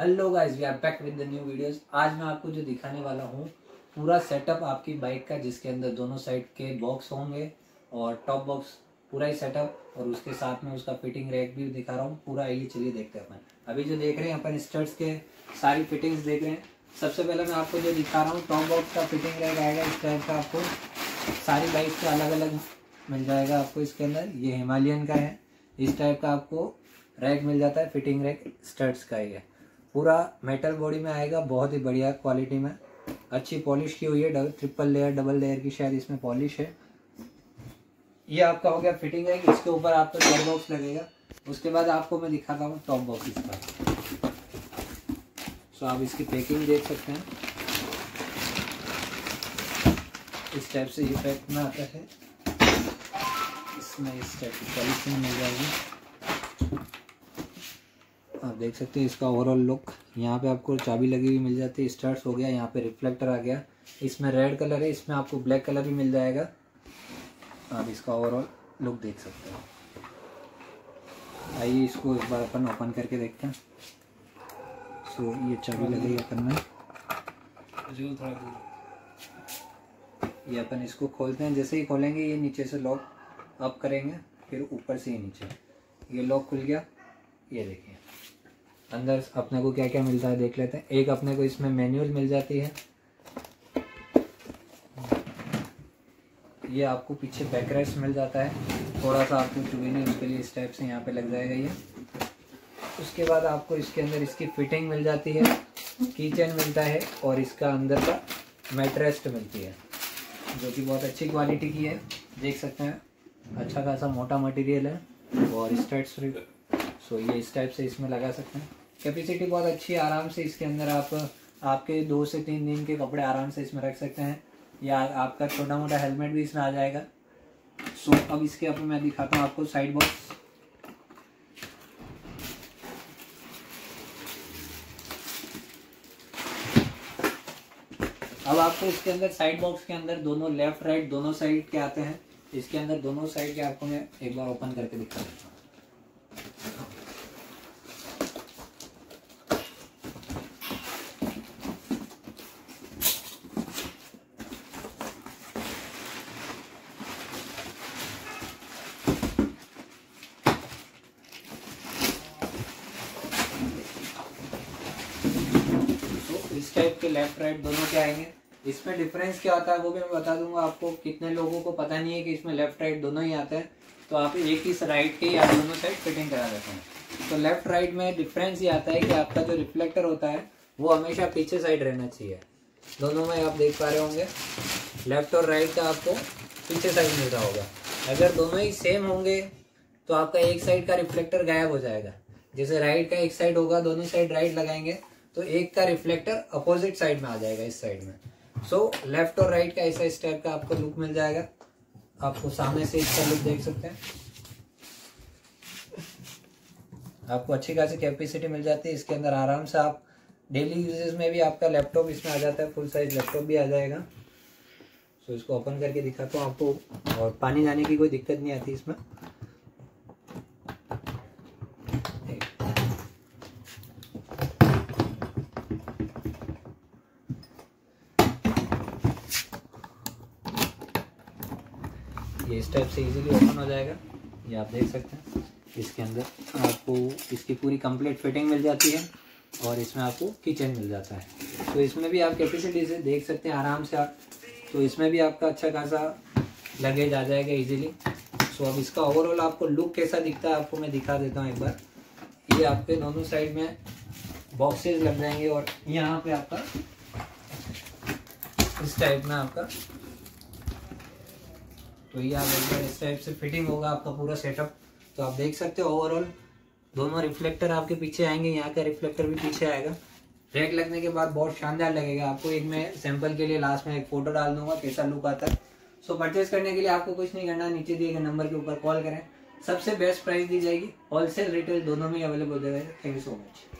Hello guys, we are back with the new videos. आज मैं आपको जो दिखाने वाला हूँ पूरा सेटअप आपकी बाइक का, जिसके अंदर दोनों साइड के बॉक्स होंगे और टॉप बॉक्स पूरा ही सेटअप, और उसके साथ में उसका फिटिंग रैक भी दिखा रहा हूँ पूरा। ये चलिए देखते हैं अपन। अभी जो देख रहे हैं अपन स्टड्स के सारी फिटिंग्स देख रहे हैं। सबसे पहले मैं आपको जो दिखा रहा हूँ टॉप बॉक्स का फिटिंग रैक आएगा इस टाइप का, आपको सारी बाइक का अलग अलग मिल जाएगा। आपको इसके अंदर ये हिमालयन का है, इस टाइप का आपको रैक मिल जाता है, फिटिंग रैक स्टड्स का ही है। पूरा मेटल बॉडी में आएगा, बहुत ही बढ़िया क्वालिटी में, अच्छी पॉलिश की हुई है, डबल लेयर की शायद इसमें पॉलिश है। ये आपका हो गया फिटिंग है, इसके ऊपर आपका टॉप बॉक्स लगेगा। उसके बाद आपको मैं दिखाता हूँ टॉप बॉक्स इसका। सो आप इसकी पैकिंग देख सकते हैं, इस टाइप से ये पैक में आता है, इसमें इस टाइप की पॉलिशिंग मिल जाएगी। आप देख सकते हैं इसका ओवरऑल लुक। यहाँ पे आपको चाबी लगी हुई मिल जाती है, स्टड्स हो गया, यहाँ पे रिफ्लेक्टर आ गया, इसमें रेड कलर है, इसमें आपको ब्लैक कलर भी मिल जाएगा। आप इसका ओवरऑल लुक देख सकते हैं। आइए इसको एक बार अपन ओपन करके देखते हैं। सो ये चाबी लगी अपन में, ये अपन इसको खोलते हैं। जैसे ही खोलेंगे ये नीचे से लॉक अप करेंगे, फिर ऊपर से ही नीचे, ये लॉक खुल गया। ये देखिए अंदर अपने को क्या क्या मिलता है देख लेते हैं। एक अपने को इसमें मैनुअल मिल जाती है, ये आपको पीछे बैकरेस्ट मिल जाता है, थोड़ा सा आपको चुभीने उसके लिए इस टाइप से यहाँ पे लग जाएगा ये। उसके बाद आपको इसके अंदर इसकी फिटिंग मिल जाती है, कीचेन मिलता है, और इसका अंदर का मैटरेस्ट मिलती है, जो कि बहुत अच्छी क्वालिटी की है, देख सकते हैं। अच्छा खासा मोटा मटीरियल है और स्टड्स। सो ये इस टाइप से इसमें लगा सकते हैं। कैपेसिटी बहुत अच्छी है, आराम से इसके अंदर आप आपके 2 से 3 दिन के कपड़े आराम से इसमें रख सकते हैं, या आपका छोटा मोटा हेलमेट भी इसमें आ जाएगा। सो अब इसके ऊपर मैं दिखाता हूँ आपको साइड बॉक्स। अब आपको इसके अंदर साइड बॉक्स के अंदर दोनों लेफ्ट राइट दोनों साइड के आते हैं। इसके अंदर दोनों साइड के आपको मैं एक बार ओपन करके दिखा देता हूँ। इस टाइप के लेफ्ट राइट दोनों के आएंगे। इसमें डिफरेंस क्या आता है वो भी मैं बता दूंगा आपको। कितने लोगों को पता नहीं है कि इसमें लेफ्ट राइट दोनों ही आते हैं, तो आप एक ही राइट के या दोनों साइड फिटिंग करा देते हैं। तो लेफ्ट राइट में डिफरेंस ये आता है कि आपका जो रिफ्लेक्टर होता है वो हमेशा पीछे साइड रहना चाहिए। दोनों में आप देख पा रहे होंगे लेफ्ट और राइट का आपको पीछे साइड मिल रहा होगा। अगर दोनों ही सेम होंगे तो आपका एक साइड का रिफ्लेक्टर गायब हो जाएगा। जैसे राइट का एक साइड होगा, दोनों साइड राइट लगाएंगे तो एक का रिफ्लेक्टर अपोजिट साइड में आ जाएगा, इस साइड में। सो लेफ्ट और राइट का ऐसा इस टाइप का आपको लुक मिल जाएगा। आपको सामने से इसका लुक देख सकते हैं। आपको अच्छी खासी कैपेसिटी मिल जाती है इसके अंदर, आराम से आप डेली यूजेज में भी आपका लैपटॉप इसमें आ जाता है, फुल साइज लैपटॉप भी आ जाएगा। सो इसको ओपन करके दिखाता हूँ आपको, और पानी जाने की कोई दिक्कत नहीं आती इसमें। ये इस टाइप से इजीली ओपन हो जाएगा, ये आप देख सकते हैं। इसके अंदर आपको इसकी पूरी कंप्लीट फिटिंग मिल जाती है, और इसमें आपको किचन मिल जाता है। तो इसमें भी आप कैपेसिटी से देख सकते हैं आराम से आप। तो इसमें भी आपका अच्छा खासा लगेज आ जाएगा इजीली। सो अब इसका ओवरऑल आपको लुक कैसा दिखता है आपको मैं दिखा देता हूँ एक बार। ये आपके दोनों साइड में बॉक्सेज लग जाएंगे, और यहाँ पर आपका इस टाइप में आपका, तो ये आप इस टाइप से फिटिंग होगा आपका पूरा सेटअप। तो आप देख सकते हो ओवरऑल दोनों रिफ्लेक्टर आपके पीछे आएंगे, यहाँ का रिफ्लेक्टर भी पीछे आएगा। रैक लगने के बाद बहुत शानदार लगेगा आपको। एक मैं सैंपल के लिए लास्ट में एक फोटो डाल दूंगा कैसा लुक आता है। सो परचेज करने के लिए आपको कुछ नहीं करना, नीचे दिए गए नंबर के ऊपर कॉल करें, सबसे बेस्ट प्राइस दी जाएगी, होलसेल रिटेल दोनों में अवेलेबल हो जाएगा। Thank you so much.